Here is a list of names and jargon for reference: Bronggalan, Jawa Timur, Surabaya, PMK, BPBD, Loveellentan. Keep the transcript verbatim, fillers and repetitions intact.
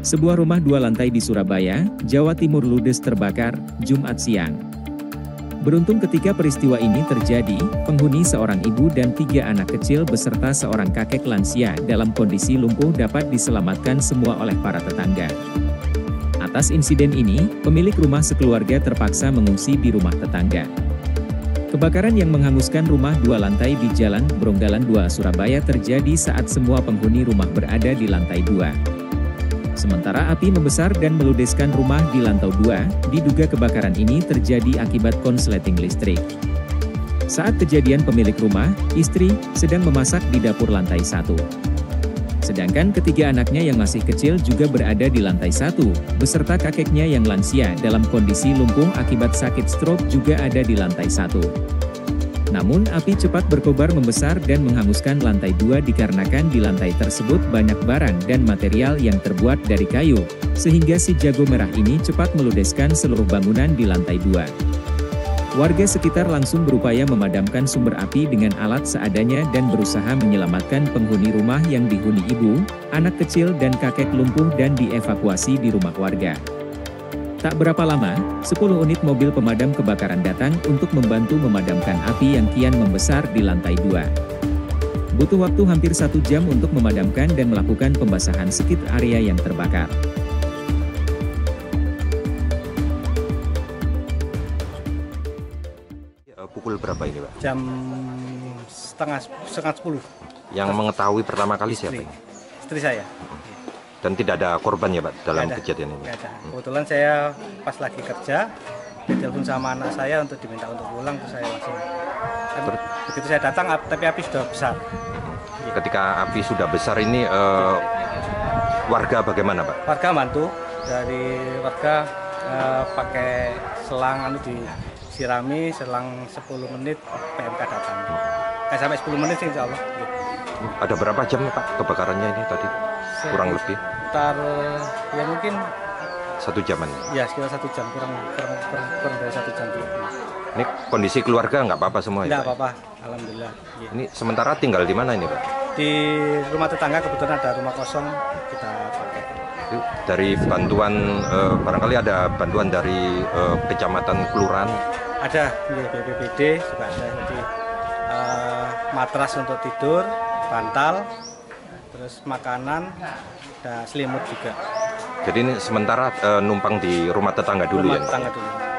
Sebuah rumah dua lantai di Surabaya, Jawa Timur ludes terbakar, Jumat siang. Beruntung ketika peristiwa ini terjadi, penghuni seorang ibu dan tiga anak kecil beserta seorang kakek lansia dalam kondisi lumpuh dapat diselamatkan semua oleh para tetangga. Atas insiden ini, pemilik rumah sekeluarga terpaksa mengungsi di rumah tetangga. Kebakaran yang menghanguskan rumah dua lantai di Jalan Bronggalan dua Surabaya terjadi saat semua penghuni rumah berada di lantai dua. Sementara api membesar dan meludeskan rumah di lantai dua, diduga kebakaran ini terjadi akibat konsleting listrik. Saat kejadian pemilik rumah, istri, sedang memasak di dapur lantai satu. Sedangkan ketiga anaknya yang masih kecil juga berada di lantai satu, beserta kakeknya yang lansia dalam kondisi lumpuh akibat sakit stroke juga ada di lantai satu. Namun api cepat berkobar membesar dan menghanguskan lantai dua dikarenakan di lantai tersebut banyak barang dan material yang terbuat dari kayu, sehingga si jago merah ini cepat meludeskan seluruh bangunan di lantai dua. Warga sekitar langsung berupaya memadamkan sumber api dengan alat seadanya dan berusaha menyelamatkan penghuni rumah yang dihuni ibu, anak kecil dan kakek lumpuh dan dievakuasi di rumah warga. Tak berapa lama, sepuluh unit mobil pemadam kebakaran datang untuk membantu memadamkan api yang kian membesar di lantai dua. Butuh waktu hampir satu jam untuk memadamkan dan melakukan pembasahan sekitar area yang terbakar. Pukul berapa ini, Pak? Jam setengah, setengah sepuluh. Yang Terus. mengetahui pertama kali siapa? Ini? Istri saya. Dan tidak ada korban ya Pak dalam ada, kejadian ini? Ada. Kebetulan saya pas lagi kerja, ditelepon sama anak saya untuk diminta untuk pulang, terus saya langsung. Terus? Begitu saya datang, tapi api sudah besar. Ketika api sudah besar ini, eh, warga bagaimana Pak? Warga bantu, dari warga eh, pakai selang, anu disirami, selang sepuluh menit P M K datang. Eh, sampai sepuluh menit sih insya Allah. Ada berapa jam Pak kebakarannya ini tadi? Kurang lebih? Sekitar, ya mungkin satu jaman? Ya sekitar satu jam, kurang, kurang, kurang, kurang dari satu jam. Ini kondisi keluarga nggak apa-apa semua ya? Nggak apa-apa, alhamdulillah. Ya. Ini sementara tinggal di mana ini Pak? Di rumah tetangga, kebetulan ada rumah kosong, kita pakai. Dari bantuan, eh, barangkali ada bantuan dari eh, kecamatan kelurahan? Ada, ya, B P B D juga ada. Jadi, eh, matras untuk tidur, bantal, terus makanan, dan selimut juga. Jadi ini sementara e, numpang di rumah tetangga dulu rumah ya? Rumah tetangga dulu.